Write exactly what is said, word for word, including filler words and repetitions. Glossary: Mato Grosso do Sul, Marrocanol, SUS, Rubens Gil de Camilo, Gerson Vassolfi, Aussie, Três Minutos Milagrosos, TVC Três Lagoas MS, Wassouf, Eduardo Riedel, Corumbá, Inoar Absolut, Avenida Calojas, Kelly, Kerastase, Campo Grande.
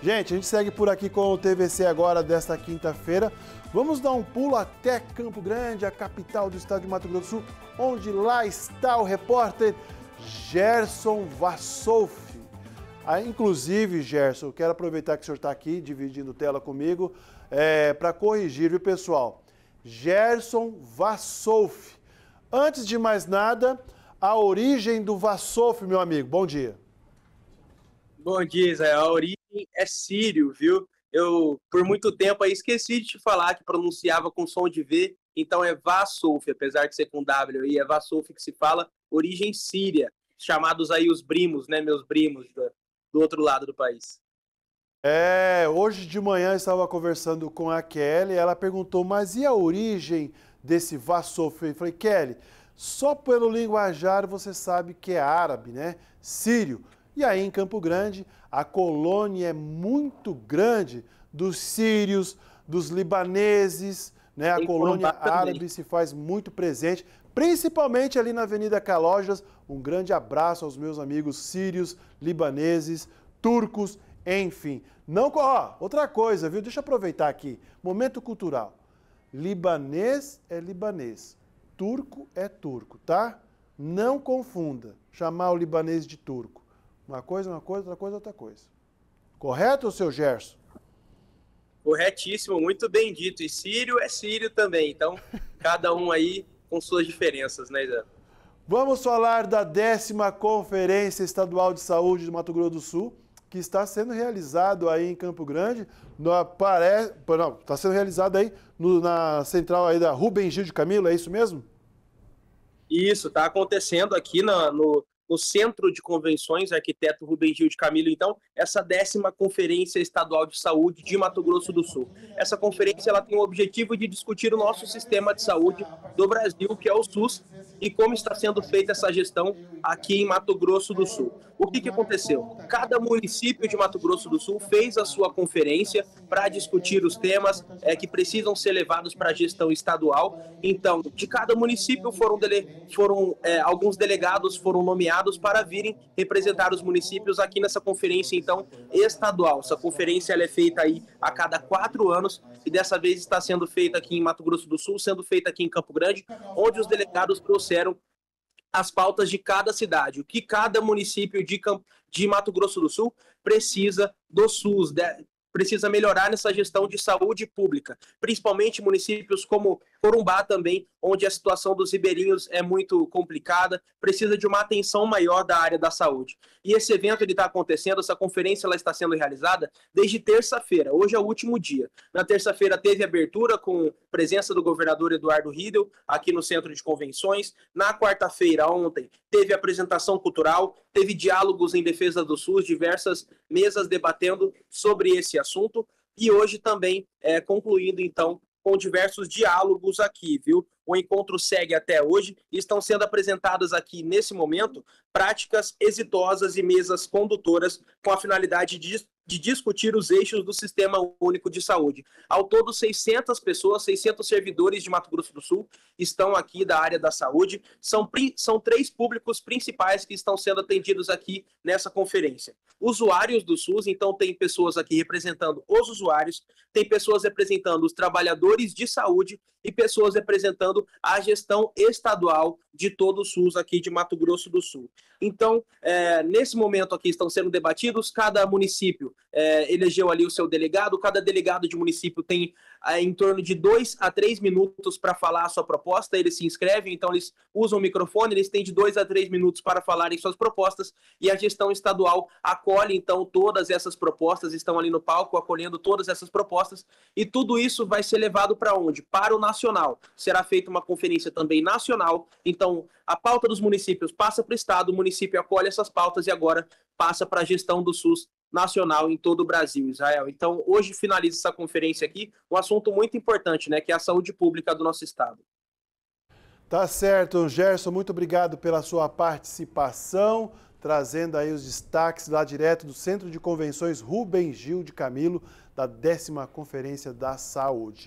Gente, a gente segue por aqui com o T V C agora desta quinta-feira. Vamos dar um pulo até Campo Grande, a capital do estado de Mato Grosso do Sul, onde lá está o repórter Gerson Vassolfi. Ah, inclusive, Gerson, quero aproveitar que o senhor está aqui dividindo tela comigo é, para corrigir, viu, pessoal? Gerson Vassolfi. Antes de mais nada, a origem do Wassouf, meu amigo. Bom dia. Bom dia, Zé. A origem é sírio, viu? Eu, por muito tempo, aí esqueci de te falar que pronunciava com som de V, então é Wassouf, apesar de ser com W, e é Wassouf que se fala, origem síria, chamados aí os primos, né, meus primos do, do outro lado do país. É, hoje de manhã eu estava conversando com a Kelly, ela perguntou, mas e a origem desse Wassouf? Eu falei, Kelly, só pelo linguajar você sabe que é árabe, né? Sírio. E aí em Campo Grande, a colônia é muito grande dos sírios, dos libaneses, né? A colônia árabe se faz muito presente, principalmente ali na Avenida Calojas. Um grande abraço aos meus amigos sírios, libaneses, turcos, enfim. Não, ó, outra coisa, viu? Deixa eu aproveitar aqui. Momento cultural. Libanês é libanês, turco é turco, tá? Não confunda chamar o libanês de turco. Uma coisa, uma coisa, outra coisa, outra coisa. Correto, seu Gerson? Corretíssimo, muito bem dito. E sírio é sírio também, então cada um aí com suas diferenças, né, Zé? Vamos falar da décima Conferência Estadual de Saúde do Mato Grosso do Sul, que está sendo realizado aí em Campo Grande, no, parece, não, está sendo realizado aí no, na central aí da Rubens Gil de Camilo, é isso mesmo? Isso, está acontecendo aqui na, no, no Centro de Convenções, arquiteto Rubens Gil de Camilo, então, essa décima Conferência Estadual de Saúde de Mato Grosso do Sul. Essa conferência ela tem o objetivo de discutir o nosso sistema de saúde do Brasil, que é o SUS, e como está sendo feita essa gestão aqui em Mato Grosso do Sul. O que, que aconteceu? Cada município de Mato Grosso do Sul fez a sua conferência para discutir os temas é, que precisam ser levados para a gestão estadual. Então, de cada município, foram dele... foram, é, alguns delegados foram nomeados para virem representar os municípios aqui nessa conferência, então, estadual. Essa conferência ela é feita aí a cada quatro anos e dessa vez está sendo feita aqui em Mato Grosso do Sul, sendo feita aqui em Campo Grande, onde os delegados trouxeram as pautas de cada cidade, o que cada município de, Campo, de Mato Grosso do Sul precisa do SUS, de, precisa melhorar nessa gestão de saúde pública, principalmente municípios como Corumbá também, onde a situação dos ribeirinhos é muito complicada, precisa de uma atenção maior da área da saúde. E esse evento está acontecendo, essa conferência ela está sendo realizada desde terça-feira, hoje é o último dia. Na terça-feira teve abertura com presença do governador Eduardo Riedel, aqui no Centro de Convenções. Na quarta-feira, ontem, teve apresentação cultural, teve diálogos em defesa do SUS, diversas mesas debatendo sobre esse assunto, e hoje também é, concluindo, então, com diversos diálogos aqui, viu? O encontro segue até hoje e estão sendo apresentadas aqui, nesse momento, práticas exitosas e mesas condutoras com a finalidade de, de discutir os eixos do Sistema Único de Saúde. Ao todo, seiscentas pessoas, seiscentos servidores de Mato Grosso do Sul estão aqui da área da saúde. São, são três públicos principais que estão sendo atendidos aqui nessa conferência. Usuários do SUS, então tem pessoas aqui representando os usuários, tem pessoas representando os trabalhadores de saúde e pessoas representando a gestão estadual de todo o SUS aqui de Mato Grosso do Sul. Então, é, nesse momento aqui estão sendo debatidos, cada município é, elegeu ali o seu delegado, cada delegado de município tem é, em torno de dois a três minutos para falar a sua proposta, eles se inscrevem, então eles usam o microfone, eles têm de dois a três minutos para falarem suas propostas e a gestão estadual acolhe, então, todas essas propostas, estão ali no palco acolhendo todas essas propostas e tudo isso vai ser levado para onde? Para o nacional. Será feito uma conferência também nacional, então a pauta dos municípios passa para o estado, o município acolhe essas pautas e agora passa para a gestão do SUS nacional em todo o Brasil, Israel. Então hoje finaliza essa conferência aqui, um assunto muito importante, né, que é a saúde pública do nosso estado. Tá certo, Gerson, muito obrigado pela sua participação, trazendo aí os destaques lá direto do Centro de Convenções Rubens Gil de Camilo, da décima Conferência da Saúde.